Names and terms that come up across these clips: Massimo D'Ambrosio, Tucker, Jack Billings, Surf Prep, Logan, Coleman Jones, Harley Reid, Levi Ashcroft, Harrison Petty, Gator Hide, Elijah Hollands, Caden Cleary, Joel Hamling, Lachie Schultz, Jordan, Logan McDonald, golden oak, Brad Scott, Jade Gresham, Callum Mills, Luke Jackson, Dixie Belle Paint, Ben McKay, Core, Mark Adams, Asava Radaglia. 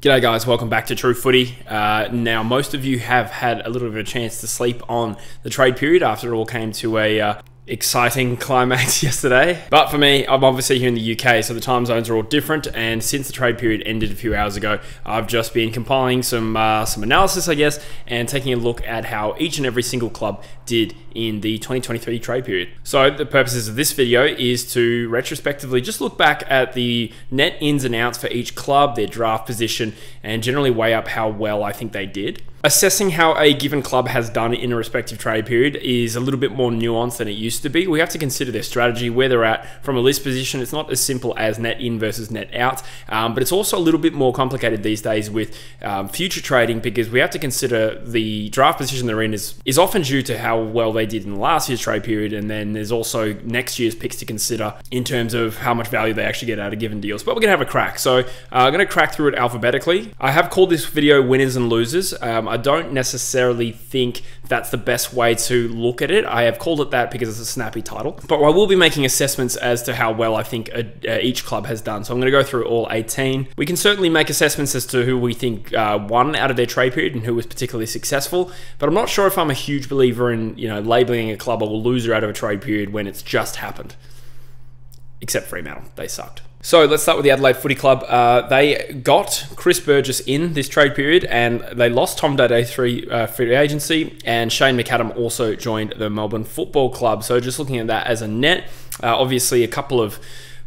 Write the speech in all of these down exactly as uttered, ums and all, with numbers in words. G'day guys, welcome back to True Footy. Uh, now, most of you have had a little bit of a chance to sleep on the trade period after it all came to a uh, exciting climax yesterday. But for me, I'm obviously here in the U K, so the time zones are all different. And since the trade period ended a few hours ago, I've just been compiling some uh, some analysis, I guess, and taking a look at how each and every single club did in the twenty twenty-three trade period. So the purposes of this video is to retrospectively just look back at the net ins and outs for each club, their draft position, and generally weigh up how well I think they did. Assessing how a given club has done in a respective trade period is a little bit more nuanced than it used to be. We have to consider their strategy, where they're at from a list position. It's not as simple as net in versus net out, um, but it's also a little bit more complicated these days with um, future trading, because we have to consider the draft position they're in is, is often due to how well they did in last year's trade period, and then there's also next year's picks to consider in terms of how much value they actually get out of given deals. But we're gonna have a crack. So uh, I'm gonna crack through it alphabetically. I have called this video winners and losers. Um, I don't necessarily think that's the best way to look at it. I have called it that because it's a snappy title, but I will be making assessments as to how well I think a, a, each club has done. So I'm going to go through all eighteen. We can certainly make assessments as to who we think uh, won out of their trade period and who was particularly successful, but I'm not sure if I'm a huge believer in, you know, labeling a club a loser out of a trade period when it's just happened. Except Fremantle, they sucked. So let's start with the Adelaide Footy Club. Uh, they got Chris Burgess in this trade period, and they lost Tom Dadey through uh, free agency, and Shane McAdam also joined the Melbourne Football Club. So just looking at that as a net, uh, obviously a couple of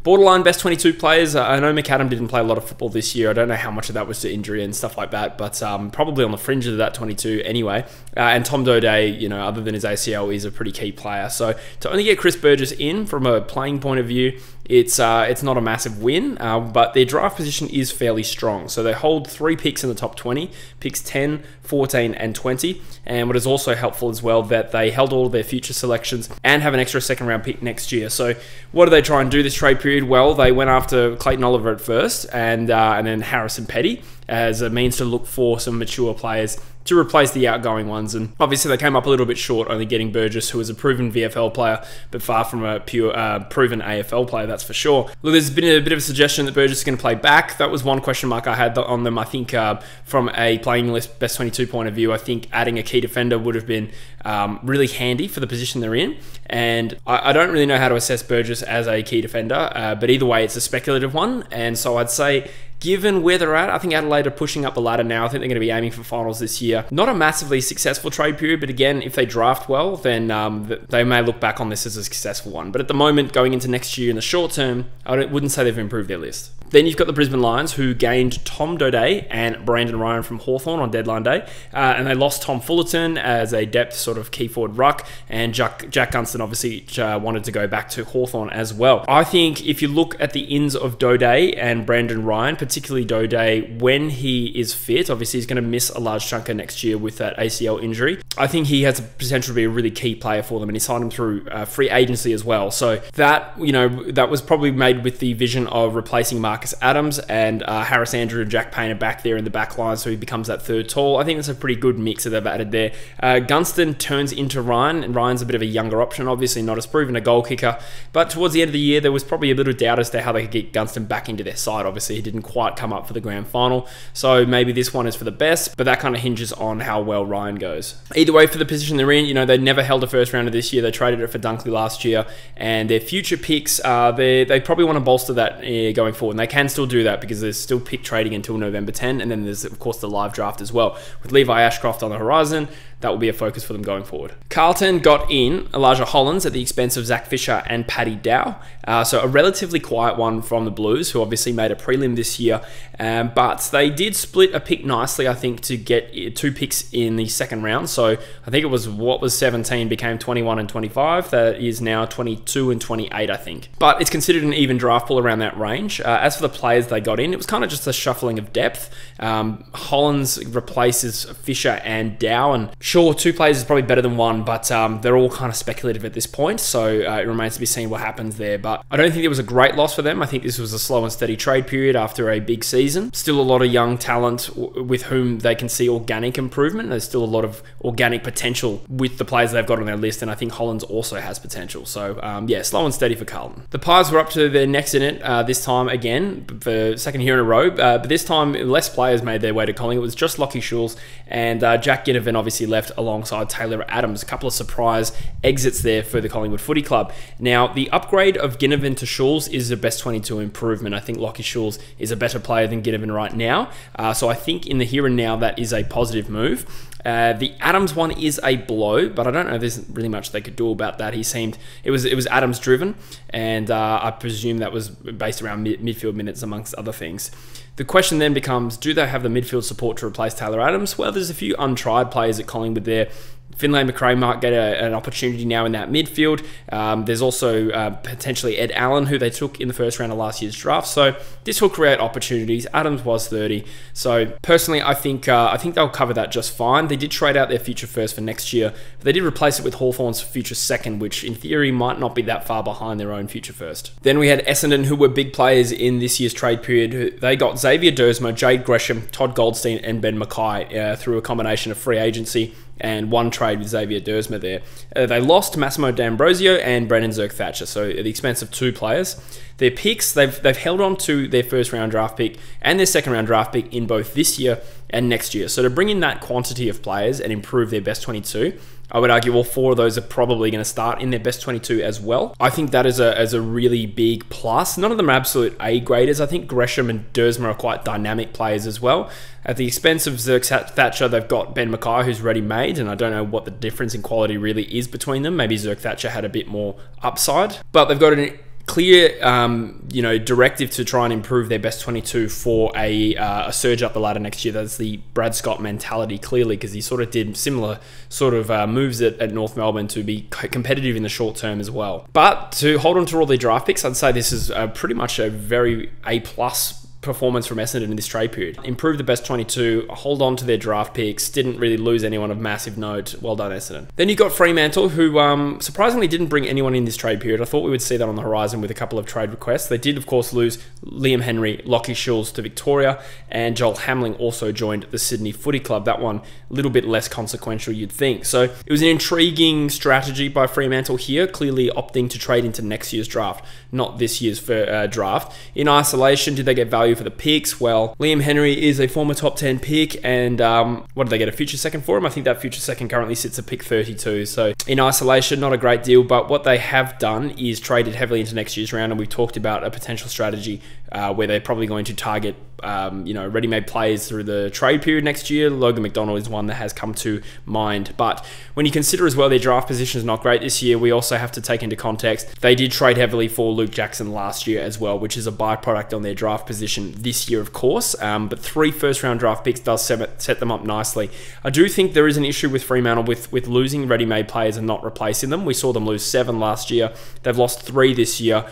borderline best twenty-two players. I know McAdam didn't play a lot of football this year. I don't know how much of that was to injury and stuff like that, but um, probably on the fringe of that twenty-two anyway. Uh, and Tom Doedee, you know, other than his A C L, is a pretty key player. So to only get Chris Burgess in from a playing point of view, it's uh, it's not a massive win, uh, but their draft position is fairly strong. So they hold three picks in the top twenty, picks ten, fourteen, and twenty. And what is also helpful as well, that they held all of their future selections and have an extra second round pick next year. So what do they try and do this trade period? Well, they went after Clayton Oliver at first, and uh, and then Harrison Petty as a means to look for some mature players to replace the outgoing ones. And obviously they came up a little bit short, only getting Burgess, who is a proven V F L player, but far from a pure uh, proven A F L player, that's for sure. Look, there's been a bit of a suggestion that Burgess is going to play back. That was one question mark I had on them. I think uh, from a playing list best twenty-two point of view, I think adding a key defender would have been um, really handy for the position they're in. And I, I don't really know how to assess Burgess as a key defender, uh, but either way, it's a speculative one. And so I'd say, given where they're at, I think Adelaide are pushing up the ladder now. I think they're going to be aiming for finals this year. Not a massively successful trade period, but again, if they draft well, then um, they may look back on this as a successful one. But at the moment, going into next year in the short term, I don't, wouldn't say they've improved their list. Then you've got the Brisbane Lions, who gained Tom Doedee and Brandon Ryan from Hawthorn on deadline day. Uh, and they lost Tom Fullerton as a depth sort of key forward ruck. And Jack, Jack Gunston obviously uh, wanted to go back to Hawthorn as well. I think if you look at the ins of Doedee and Brandon Ryan, particularly Doedee, when he is fit, obviously he's going to miss a large chunk of next year with that A C L injury. I think he has the potential to be a really key player for them. And he signed him through uh, free agency as well. So that, you know, that was probably made with the vision of replacing Mark Adams, and uh, Harris Andrew and Jack Payne are back there in the back line, so he becomes that third tall. I think that's a pretty good mix that they've added there. Uh, Gunston turns into Ryan, and Ryan's a bit of a younger option, obviously not as proven a goal kicker, but towards the end of the year there was probably a bit of doubt as to how they could get Gunston back into their side. Obviously he didn't quite come up for the grand final, so maybe this one is for the best, but that kind of hinges on how well Ryan goes. Either way, for the position they're in, you know, they never held a first rounder this year. They traded it for Dunkley last year, and their future picks, uh, they, they probably want to bolster that uh, going forward, and they can still do that because there's still pick trading until November tenth, and then there's of course the live draft as well. With Levi Ashcroft on the horizon, that will be a focus for them going forward. Carlton got in Elijah Hollands at the expense of Zach Fisher and Paddy Dow. Uh, so a relatively quiet one from the Blues, who obviously made a prelim this year, um, but they did split a pick nicely, I think, to get two picks in the second round. So I think it was what was seventeen became twenty-one and twenty-five. That is now twenty-two and twenty-eight, I think. But it's considered an even draft pool around that range. Uh, as for the players they got in, it was kind of just a shuffling of depth. Um, Hollands replaces Fisher and Dow, and sure, two players is probably better than one, but um, they're all kind of speculative at this point, so uh, it remains to be seen what happens there. But I don't think it was a great loss for them. I think this was a slow and steady trade period after a big season. Still a lot of young talent with whom they can see organic improvement. There's still a lot of organic potential with the players they've got on their list, and I think Hollands also has potential. So um, yeah, slow and steady for Carlton. The Pies were up to their necks in it uh, this time again, for second year in a row, uh, but this time less players made their way to Collingwood. It was just Lachie Schultz and uh, Jack Ginnivan obviously left alongside Taylor Adams. A couple of surprise exits there for the Collingwood Footy Club. Now, the upgrade of Ginnivan to Schultz is the best twenty-two improvement. I think Lachie Schultz is a better player than Ginnivan right now. Uh, so I think in the here and now, that is a positive move. Uh, the Adams one is a blow, but I don't know if there's really much they could do about that. He seemed, it was it was Adams driven, and uh, I presume that was based around mid midfield minutes, amongst other things. The question then becomes, do they have the midfield support to replace Taylor Adams? Well, there's a few untried players at Collingwood there. Finlay McRae might get a, an opportunity now in that midfield. Um, there's also uh, potentially Ed Allen, who they took in the first round of last year's draft. So this will create opportunities. Adams was thirty. So personally, I think uh, I think they'll cover that just fine. They did trade out their future first for next year, but they did replace it with Hawthorn's future second, which in theory might not be that far behind their own future first. Then we had Essendon, who were big players in this year's trade period. They got Xavier Duursma, Jade Gresham, Todd Goldstein, and Ben McKay uh, through a combination of free agency and one trade with Xavier Duursma there. Uh, they lost Massimo D'Ambrosio and Brandon Zerk Thatcher, so at the expense of two players. Their picks, they've, they've held on to their first round draft pick and their second round draft pick in both this year and next year. So to bring in that quantity of players and improve their best twenty-two, I would argue all four of those are probably going to start in their best twenty-two as well. I think that is a, as a really big plus. None of them are absolute A-graders. I think Gresham and Duursma are quite dynamic players as well. At the expense of Zerk Thatcher, they've got Ben McKay, who's ready-made, and I don't know what the difference in quality really is between them. Maybe Zerk Thatcher had a bit more upside, but they've got an clear um, you know, directive to try and improve their best twenty-two for a, uh, a surge up the ladder next year. That's the Brad Scott mentality, clearly, because he sort of did similar sort of uh, moves at, at North Melbourne to be competitive in the short term as well. But to hold on to all their draft picks, I'd say this is uh, pretty much a very A-plus performance from Essendon in this trade period. Improved the best twenty-two, hold on to their draft picks, didn't really lose anyone of massive note. Well done, Essendon. Then you got Fremantle, who um, surprisingly didn't bring anyone in this trade period. I thought we would see that on the horizon with a couple of trade requests. They did, of course, lose Liam Henry, Lachie Schultz to Victoria, and Joel Hamling also joined the Sydney Footy Club. That one, a little bit less consequential, you'd think. So it was an intriguing strategy by Fremantle here, clearly opting to trade into next year's draft, not this year's for, uh, draft. In isolation, did they get value for the picks? Well, Liam Henry is a former top ten pick, and um, what did they get? A future second for him? I think that future second currently sits at pick thirty-two, so in isolation, not a great deal, but what they have done is traded heavily into next year's round, and we've talked about a potential strategy uh, where they're probably going to target um, you know, ready-made players through the trade period next year. Logan McDonald is one that has come to mind, but when you consider as well their draft position is not great this year, we also have to take into context they did trade heavily for Luke Jackson last year as well, which is a byproduct on their draft position this year, of course, um, but three first-round draft picks does set, set them up nicely. I do think there is an issue with Fremantle with, with losing ready-made players and not replacing them. We saw them lose seven last year. They've lost three this year.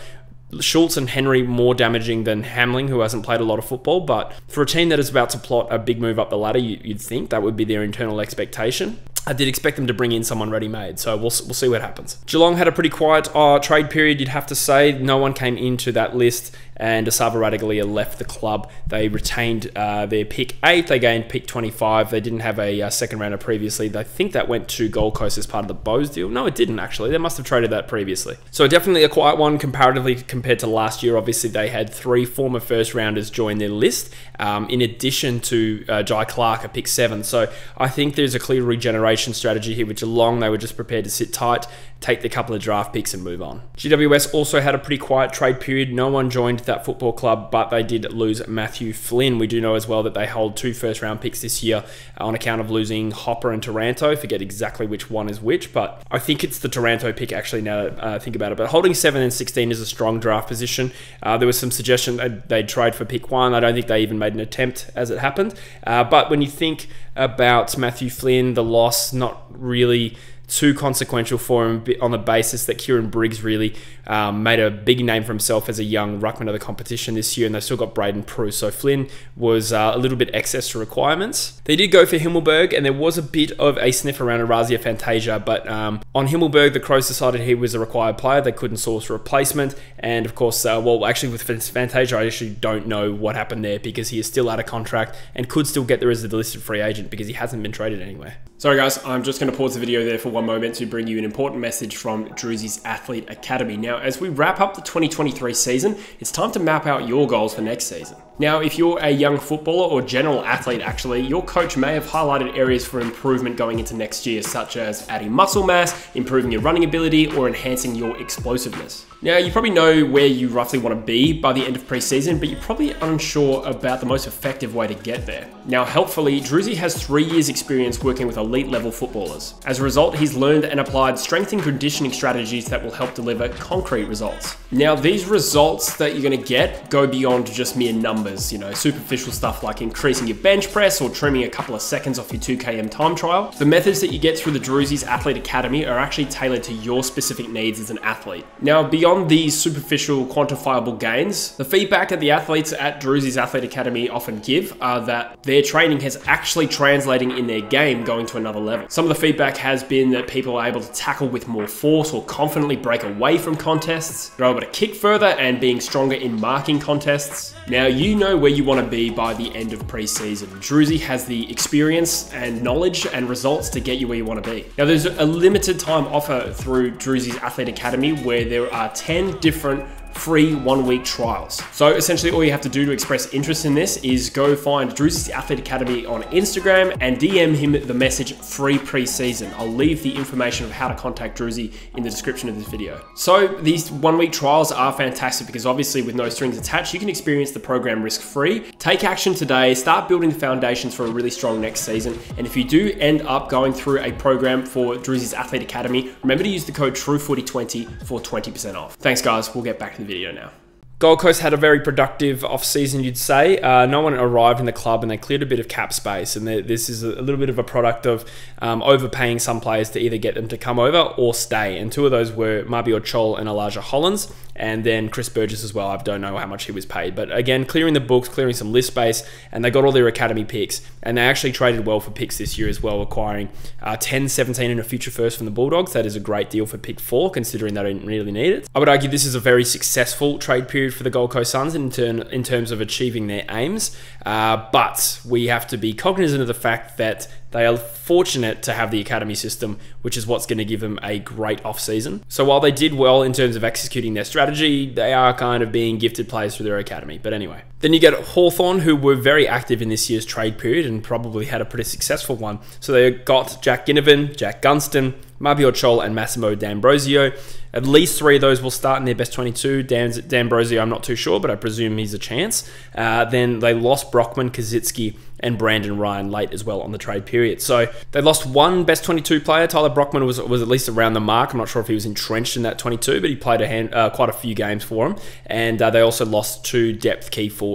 Schultz and Henry more damaging than Hamling, who hasn't played a lot of football, but for a team that is about to plot a big move up the ladder, you, you'd think that would be their internal expectation. I did expect them to bring in someone ready-made, so we'll, we'll see what happens. Geelong had a pretty quiet uh, trade period, you'd have to say. No one came into that list, and Asava Radaglia left the club. They retained uh, their pick eight. They gained pick twenty-five. They didn't have a uh, second rounder previously. I think that went to Gold Coast as part of the Bows deal. No, it didn't, actually. They must have traded that previously. So definitely a quiet one comparatively compared to last year. Obviously, they had three former first rounders join their list, um, in addition to uh, Jai Clark at pick seven. So I think there's a clear regeneration strategy here with Geelong. They were just prepared to sit tight, take the couple of draft picks, and move on. G W S also had a pretty quiet trade period. No one joined that football club, but they did lose Matthew Flynn. We do know as well that they hold two first round picks this year on account of losing Hopper and Taranto. I forget exactly which one is which, but I think it's the Taranto pick, actually, now that I think about it. But holding seven and sixteen is a strong draft position. Uh, there was some suggestion that they'd trade for pick one. I don't think they even made an attempt, as it happened. Uh, but when you think about Matthew Flynn, the loss, not really too consequential for him on the basis that Kieran Briggs really um, made a big name for himself as a young ruckman of the competition this year, and they still got Braden Prue. So Flynn was uh, a little bit excess to requirements. They did go for Himmelberg, and there was a bit of a sniff around Erazia Fantasia, but um, on Himmelberg, the Crows decided he was a required player. They couldn't source a replacement, and of course, uh, well, actually with Fantasia, I actually don't know what happened there because he is still out of contract and could still get there as a listed free agent because he hasn't been traded anywhere. Sorry guys, I'm just going to pause the video there for one moment to bring you an important message from Druzy's Athlete Academy. Now, as we wrap up the twenty twenty-three season, it's time to map out your goals for next season. Now, if you're a young footballer or general athlete, actually, your coach may have highlighted areas for improvement going into next year, such as adding muscle mass, improving your running ability, or enhancing your explosiveness. Now, you probably know where you roughly want to be by the end of pre-season, but you're probably unsure about the most effective way to get there. Now, helpfully, Druzy has three years experience working with elite level footballers. As a result, he's learned and applied strength and conditioning strategies that will help deliver concrete results. Now, these results that you're going to get go beyond just mere numbers. You know, superficial stuff like increasing your bench press or trimming a couple of seconds off your two K M time trial. The methods that you get through the Druzy's Athlete Academy are actually tailored to your specific needs as an athlete. Now, beyond these superficial quantifiable gains, the feedback that the athletes at Druzy's Athlete Academy often give are that their training has actually translating in their game going to another level. Some of the feedback has been that people are able to tackle with more force or confidently break away from contests. They're able to kick further and being stronger in marking contests. Now, you know where you want to be by the end of pre-season. Druzy has the experience and knowledge and results to get you where you want to be. Now, there's a limited time offer through Druzy's Athlete Academy where there are ten different free one-week trials. So essentially all you have to do to express interest in this is go find Druzy's Athlete Academy on Instagram and D M him the message free pre-season. I'll leave the information of how to contact Druzy in the description of this video. So these one-week trials are fantastic because obviously with no strings attached, you can experience the program risk-free. Take action today, start building the foundations for a really strong next season. And if you do end up going through a program for Druzy's Athlete Academy, remember to use the code True Footy twenty for twenty percent off. Thanks guys, we'll get back to the video now. Gold Coast had a very productive off-season, you'd say. Uh, no one arrived in the club and they cleared a bit of cap space. And the, this is a little bit of a product of um, overpaying some players to either get them to come over or stay. And two of those were Mabior Chol and Elijah Hollands. And then Chris Burgess as well. I don't know how much he was paid. But again, clearing the books, clearing some list space. And they got all their academy picks. And they actually traded well for picks this year as well, acquiring uh, ten, seventeen and a future first from the Bulldogs. That is a great deal for pick four, considering they didn't really need it. I would argue this is a very successful trade period for the Gold Coast Suns in, turn, in terms of achieving their aims. Uh, but we have to be cognizant of the fact that they are fortunate to have the academy system, which is what's going to give them a great off-season. So while they did well in terms of executing their strategy, they are kind of being gifted players through their academy. But anyway. Then you get Hawthorn, who were very active in this year's trade period and probably had a pretty successful one. So they got Jack Ginnivan, Jack Gunston, Mabior Chol, and Massimo D'Ambrosio. At least three of those will start in their best twenty-two. D'Ambrosio, I'm not too sure, but I presume he's a chance. Uh, then they lost Brockman, Kaczynski, and Brandon Ryan late as well on the trade period. So they lost one best twenty-two player. Tyler Brockman was, was at least around the mark. I'm not sure if he was entrenched in that twenty-two, but he played a hand, uh, quite a few games for him. And uh, they also lost two depth key forwards.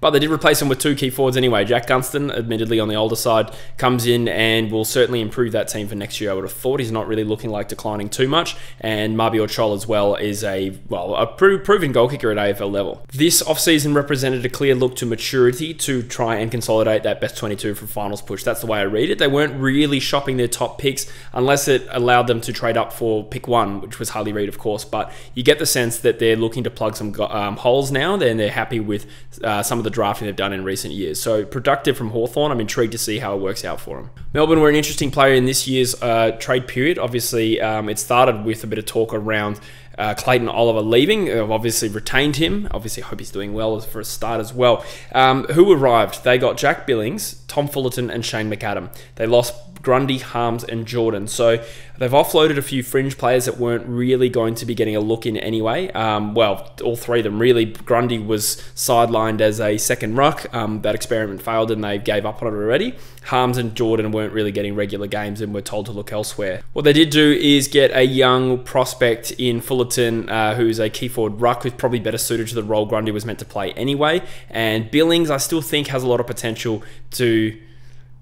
But they did replace him with two key forwards anyway. Jack Gunston, admittedly on the older side, comes in and will certainly improve that team for next year. I would have thought he's not really looking like declining too much. And Mabior Chol as well is a, well, a proven goal kicker at A F L level. This offseason represented a clear look to maturity to try and consolidate that best twenty-two for finals push. That's the way I read it. They weren't really shopping their top picks unless it allowed them to trade up for pick one, which was Harley Reid, of course. But you get the sense that they're looking to plug some um, holes now. Then they're happy with uh, some of the drafting they've done in recent years. So productive from Hawthorn. I'm intrigued to see how it works out for them. Melbourne were an interesting player in this year's uh, trade period. Obviously, um, it started with a bit of talk around Uh, Clayton Oliver leaving. I've obviously retained him. Obviously, hope he's doing well for a start as well. Um, who arrived? They got Jack Billings, Tom Fullerton, and Shane McAdam. They lost Grundy, Harmes, and Jordan. So they've offloaded a few fringe players that weren't really going to be getting a look in anyway. Um, well, all three of them really. Grundy was sidelined as a second ruck. Um, that experiment failed and they gave up on it already. Harmes and Jordan weren't really getting regular games and were told to look elsewhere. What they did do is get a young prospect in Fullerton, uh, who's a key forward ruck, who's probably better suited to the role Grundy was meant to play anyway. And Billings, I still think, has a lot of potential to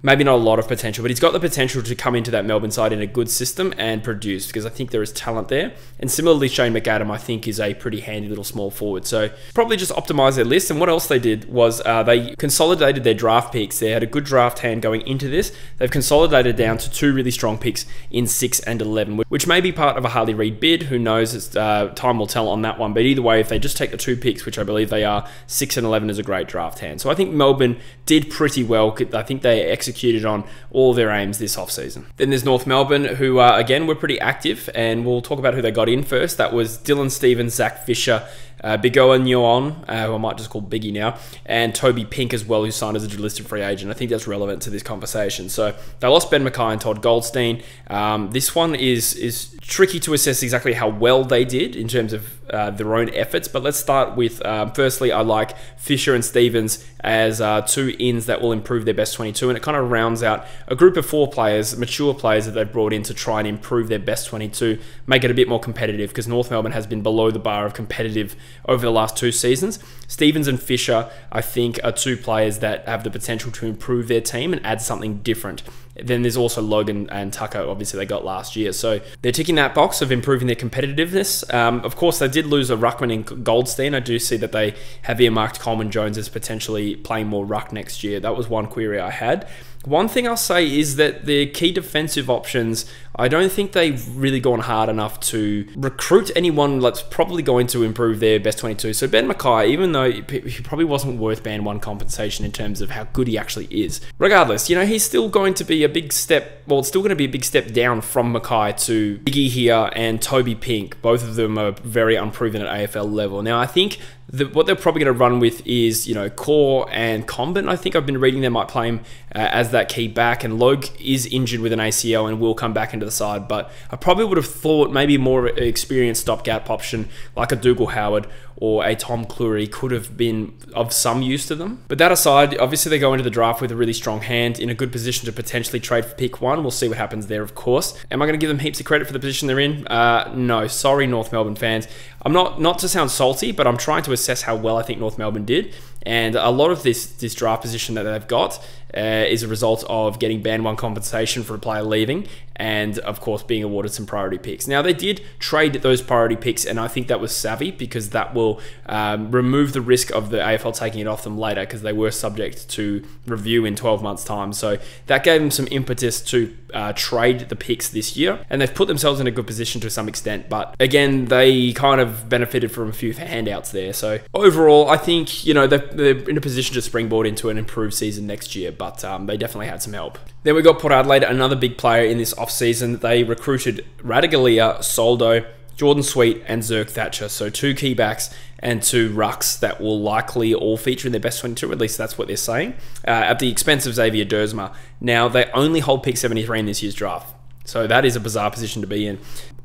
maybe not a lot of potential, but he's got the potential to come into that Melbourne side in a good system and produce, because I think there is talent there. And similarly, Shane McAdam, I think, is a pretty handy little small forward. So probably just optimize their list. And what else they did was uh, they consolidated their draft picks. They had a good draft hand going into this. They've consolidated down to two really strong picks in six and eleven, which may be part of a Harley Reid bid. Who knows? It's, uh, time will tell on that one. But either way, if they just take the two picks, which I believe they are, six and eleven is a great draft hand. So I think Melbourne did pretty well. I think they executed on all their aims this offseason. Then there's North Melbourne, who uh, again were pretty active, and we'll talk about who they got in first. That was Dylan Stevens, Zach Fisher, Uh, Bigoa Nyon, uh, who I might just call Biggie now, and Toby Pink as well, who signed as a listed free agent. I think that's relevant to this conversation. So they lost Ben McKay and Todd Goldstein. Um, this one is is tricky to assess exactly how well they did in terms of uh, their own efforts, but let's start with, um, firstly, I like Fisher and Stevens as uh, two ins that will improve their best twenty-two, and it kind of rounds out a group of four players, mature players that they've brought in to try and improve their best twenty-two, make it a bit more competitive, because North Melbourne has been below the bar of competitive over the last two seasons. Stevens and Fisher, I think, are two players that have the potential to improve their team and add something different. Then there's also Logan and Tucker, obviously, they got last year. So they're ticking that box of improving their competitiveness. Um, of course, they did lose a ruckman in Goldstein. I do see that they have earmarked Coleman Jones as potentially playing more ruck next year. That was one query I had. One thing I'll say is that the key defensive options, I don't think they've really gone hard enough to recruit anyone that's probably going to improve their best twenty-two. So Ben McKay, even though he probably wasn't worth band one compensation in terms of how good he actually is, regardless, you know, he's still going to be a big step, well, it's still going to be a big step down from McKay to Biggie here and Toby Pink. Both of them are very unproven at A F L level. Now, I think The, what they're probably going to run with is, you know, Core and Combin. I think I've been reading they might play him uh, as that key back, and Logue is injured with an A C L and will come back into the side, but I probably would have thought maybe more experienced stopgap option like a Dougal Howard or a Tom Cleary could have been of some use to them. But that aside, obviously they go into the draft with a really strong hand, in a good position to potentially trade for pick one. We'll see what happens there, of course. Am I going to give them heaps of credit for the position they're in? Uh, no, sorry, North Melbourne fans. I'm not, not to sound salty, but I'm trying to assess how well I think North Melbourne did. And a lot of this, this draft position that they've got uh, is a result of getting band one compensation for a player leaving, and of course being awarded some priority picks. Now, they did trade those priority picks, and I think that was savvy, because that will um, remove the risk of the A F L taking it off them later, because they were subject to review in twelve months time. So that gave them some impetus to uh, trade the picks this year, and they've put themselves in a good position to some extent. But again, they kind of benefited from a few handouts there. So overall, I think, you know, they've they're in a position to springboard into an improved season next year, but um, they definitely had some help. Then we got Port Adelaide, another big player in this offseason. They recruited Radagalia, Soldo, Jordan Sweet, and Zerk Thatcher. So two key backs and two rucks that will likely all feature in their best twenty-two, at least that's what they're saying, uh, at the expense of Xavier Duursma. Now, they only hold pick seventy-three in this year's draft. So that is a bizarre position to be in.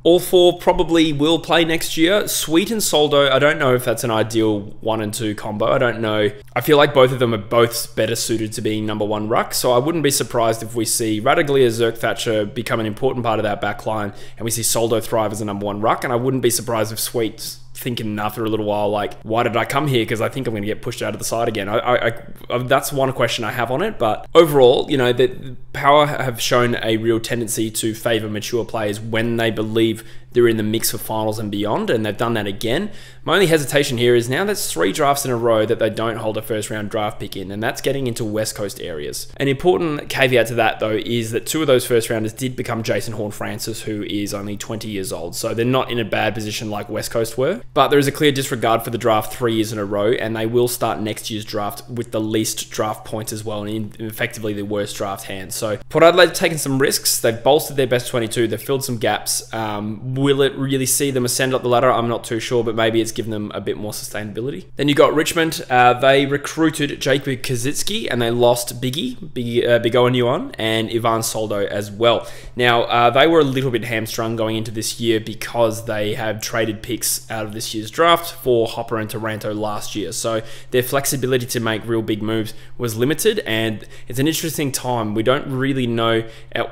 All four probably will play next year. Sweet and Soldo, I don't know if that's an ideal one and two combo. I don't know. I feel like both of them are both better suited to being number one ruck, so I wouldn't be surprised if we see Radaglia, Zerk Thatcher become an important part of that back line, and we see Soldo thrive as a number one ruck, and I wouldn't be surprised if Sweet's thinking after a little while, like, why did I come here? Because I think I'm going to get pushed out of the side again. I, I, I, that's one question I have on it. But overall, you know, the Power have shown a real tendency to favour mature players when they believe they're in the mix for finals and beyond, and they've done that again. My only hesitation here is now that's three drafts in a row that they don't hold a first round draft pick in, and that's getting into West Coast areas. An important caveat to that, though, is that two of those first rounders did become Jason Horne-Francis, who is only twenty years old, so they're not in a bad position like West Coast were. But there is a clear disregard for the draft three years in a row, and they will start next year's draft with the least draft points as well, and effectively the worst draft hand. So Port Adelaide have taken some risks. They've bolstered their best twenty-two. They've filled some gaps. Um, will it really see them ascend up the ladder? I'm not too sure, but maybe it's given them a bit more sustainability. Then you got Richmond. Uh, they recruited Jacob Kaczynski, and they lost Biggie, Biggie uh, Bigoa Nyon, and Ivan Soldo as well. Now, uh, they were a little bit hamstrung going into this year because they have traded picks out of this year's draft for Hopper and Taranto last year. So their flexibility to make real big moves was limited, and it's an interesting time. We don't really know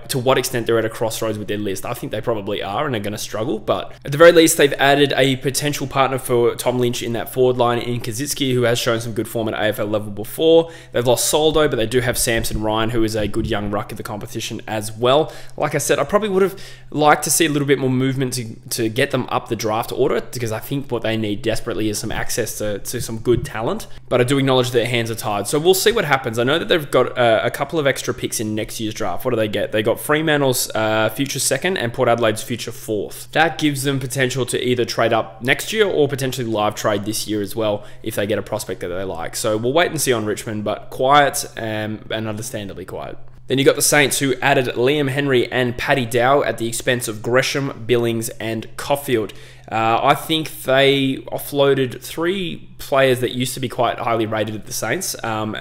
to what extent they're at a crossroads with their list. I think they probably are, and are going to struggle struggle, but at the very least, they've added a potential partner for Tom Lynch in that forward line in Kazitsky, who has shown some good form at A F L level before. They've lost Soldo, but they do have Samson Ryan, who is a good young ruck of the competition as well. Like I said, I probably would have liked to see a little bit more movement to, to get them up the draft order, because I think what they need desperately is some access to, to some good talent, but I do acknowledge their hands are tied. So we'll see what happens. I know that they've got uh, a couple of extra picks in next year's draft. What do they get? They got Fremantle's uh, future second and Port Adelaide's future fourth. That gives them potential to either trade up next year or potentially live trade this year as well if they get a prospect that they like. So we'll wait and see on Richmond, but quiet um, and understandably quiet. Then you got the Saints, who added Liam Henry and Paddy Dow at the expense of Gresham, Billings, and Caulfield. Uh, I think they offloaded three players that used to be quite highly rated at the Saints. Um,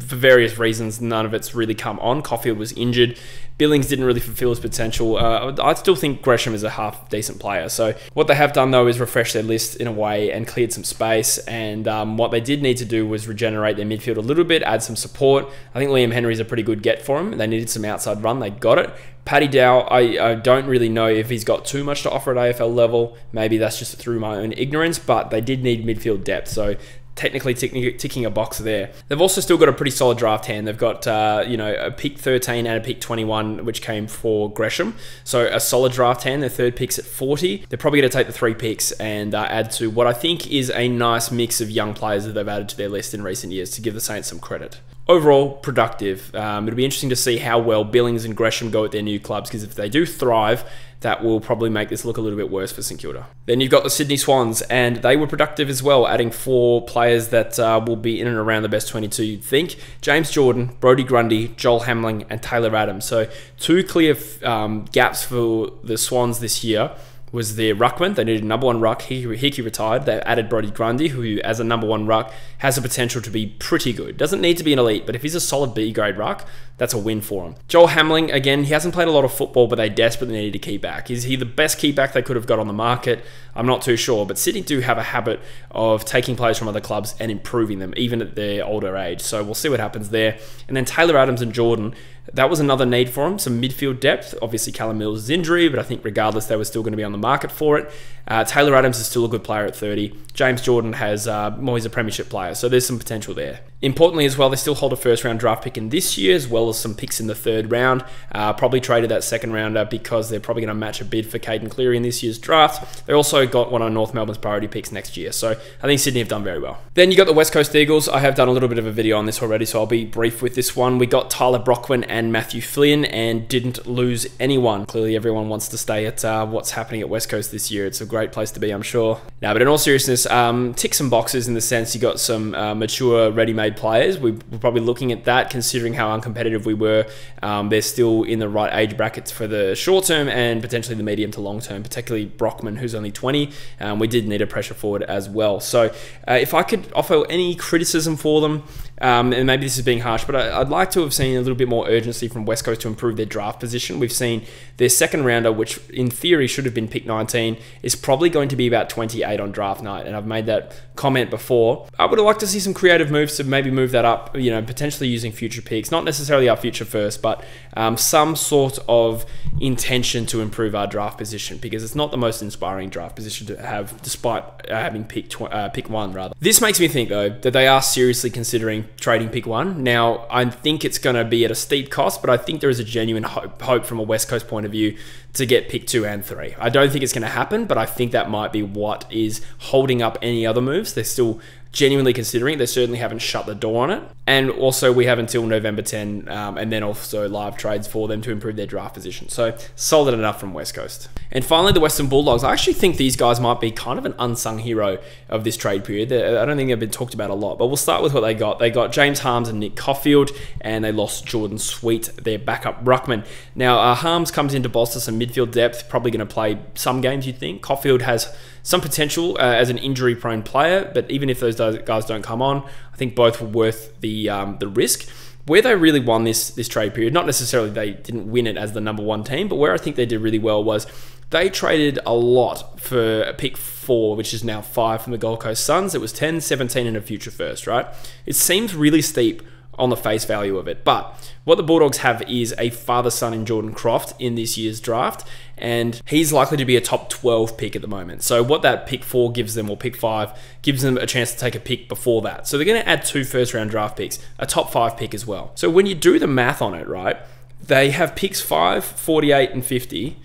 for various reasons, none of it's really come on. Caulfield was injured. Billings didn't really fulfill his potential. Uh, I still think Gresham is a half-decent player. So what they have done, though, is refresh their list in a way and cleared some space. And um, what they did need to do was regenerate their midfield a little bit, add some support. I think Liam Henry's a pretty good get for him. They needed some outside run. They got it. Paddy Dow, I, I don't really know if he's got too much to offer at A F L level. Maybe that's just through my own ignorance, but they did need midfield depth. So technically ticking a box there. They've also still got a pretty solid draft hand. They've got, uh, you know, a pick thirteen and a pick twenty-one, which came for Gresham. So a solid draft hand. Their third pick's at forty. They're probably going to take the three picks and uh, add to what I think is a nice mix of young players that they've added to their list in recent years to give the Saints some credit. Overall, productive. Um, it'll be interesting to see how well Billings and Gresham go at their new clubs, because if they do thrive, that will probably make this look a little bit worse for St Kilda. Then you've got the Sydney Swans, and they were productive as well, adding four players that uh, will be in and around the best twenty-two, you'd think. James Jordan, Brodie Grundy, Joel Hamling, and Taylor Adams. So two clear um, gaps for the Swans this year was their ruckman. They needed a number one ruck. Hickey retired. They added Brodie Grundy, who as a number one ruck has the potential to be pretty good. Doesn't need to be an elite, but if he's a solid B-grade ruck, that's a win for him. Joel Hamling, again, he hasn't played a lot of football, but they desperately needed a key back. Is he the best key back they could have got on the market? I'm not too sure, but Sydney do have a habit of taking players from other clubs and improving them, even at their older age. So we'll see what happens there. And then Taylor Adams and Jordan, that was another need for him, some midfield depth. Obviously, Callum Mills' injury, but I think regardless, they were still going to be on the market for it. Uh, Taylor Adams is still a good player at thirty. James Jordan has, uh, well, he's a premiership player, so there's some potential there. Importantly as well, they still hold a first-round draft pick in this year, as well as some picks in the third round. Uh, probably traded that second rounder because they're probably going to match a bid for Caden Cleary in this year's draft. They also got one on North Melbourne's priority picks next year, so I think Sydney have done very well. Then you got the West Coast Eagles. I have done a little bit of a video on this already, so I'll be brief with this one. We got Tyler Brockwin and Matthew Flynn and didn't lose anyone. Clearly, everyone wants to stay at uh, what's happening at West Coast this year. It's a great place to be, I'm sure. Now, but in all seriousness, um, tick some boxes in the sense you got some uh, mature, ready-made players. We were probably looking at that considering how uncompetitive we were. Um, they're still in the right age brackets for the short term and potentially the medium to long term, particularly Brockman, who's only twenty. Um, we did need a pressure forward as well. So uh, if I could offer any criticism for them, um, and maybe this is being harsh, but I, I'd like to have seen a little bit more urgency from West Coast to improve their draft position. We've seen their second rounder, which in theory should have been pick nineteen, is probably going to be about twenty-eight on draft night. And I've made that comment before. I would have liked to see some creative moves to maybe move that up, you know, potentially using future picks, not necessarily our future first, but um, some sort of intention to improve our draft position, because it's not the most inspiring draft position to have, despite uh, having pick tw uh, pick one rather. This makes me think though that they are seriously considering trading pick one. Now I think it's going to be at a steep cost, but I think there is a genuine hope, hope from a West Coast point of view to get pick two and three. I don't think it's going to happen, but I think that might be what is holding up any other moves. They're still genuinely considering it. They certainly haven't shut the door on it. And also we have until November tenth um, and then also live trades for them to improve their draft position. So solid enough from West Coast. And finally, the Western Bulldogs. I actually think these guys might be kind of an unsung hero of this trade period. They're, I don't think they've been talked about a lot, but we'll start with what they got. They got James Harmes and Nick Caulfield, and they lost Jordan Sweet, their backup ruckman. Now uh, Harmes comes in to bolster some midfield depth, probably going to play some games you'd think. Caulfield has some potential uh, as an injury-prone player, but even if those guys don't come on, I think both were worth the um, the risk. Where they really won this this trade period, not necessarily they didn't win it as the number one team, but where I think they did really well was they traded a lot for a pick four, which is now five from the Gold Coast Suns. It was ten, seventeen, and a future first, right? It seems really steep on the face value of it. But what the Bulldogs have is a father-son in Jordan Croft in this year's draft, and he's likely to be a top twelve pick at the moment. So what that pick four gives them, or pick five, gives them a chance to take a pick before that. So they're going to add two first-round draft picks, a top five pick as well. So when you do the math on it, right, they have picks five, forty-eight, and fifty,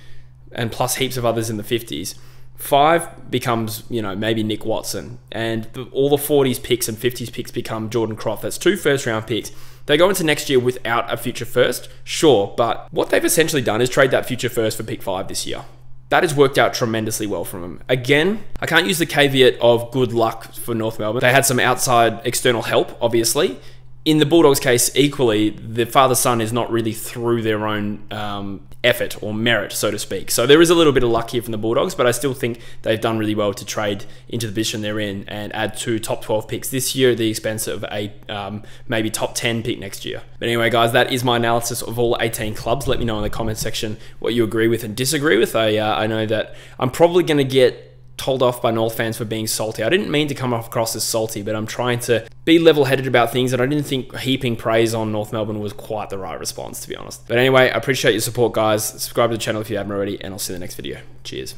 and plus heaps of others in the fifties. Five becomes, you know, maybe Nick Watson, and all the forties picks and fifties picks become Jordan Croft. That's two first round picks. They go into next year without a future first, sure, but what they've essentially done is trade that future first for pick five this year. That has worked out tremendously well from them. Again, I can't use the caveat of good luck for North Melbourne. They had some outside external help, obviously. In the Bulldogs' case, equally, the father-son is not really through their own um, effort or merit, so to speak. So there is a little bit of luck here from the Bulldogs, but I still think they've done really well to trade into the position they're in and add two top twelve picks this year at the expense of a um, maybe top ten pick next year. But anyway, guys, that is my analysis of all eighteen clubs. Let me know in the comments section what you agree with and disagree with. I, uh, I know that I'm probably going to get told off by North fans for being salty. I didn't mean to come across as salty, but I'm trying to be level-headed about things, and I didn't think heaping praise on North Melbourne was quite the right response, to be honest. But anyway, I appreciate your support, guys. Subscribe to the channel if you haven't already, and I'll see you in the next video. Cheers.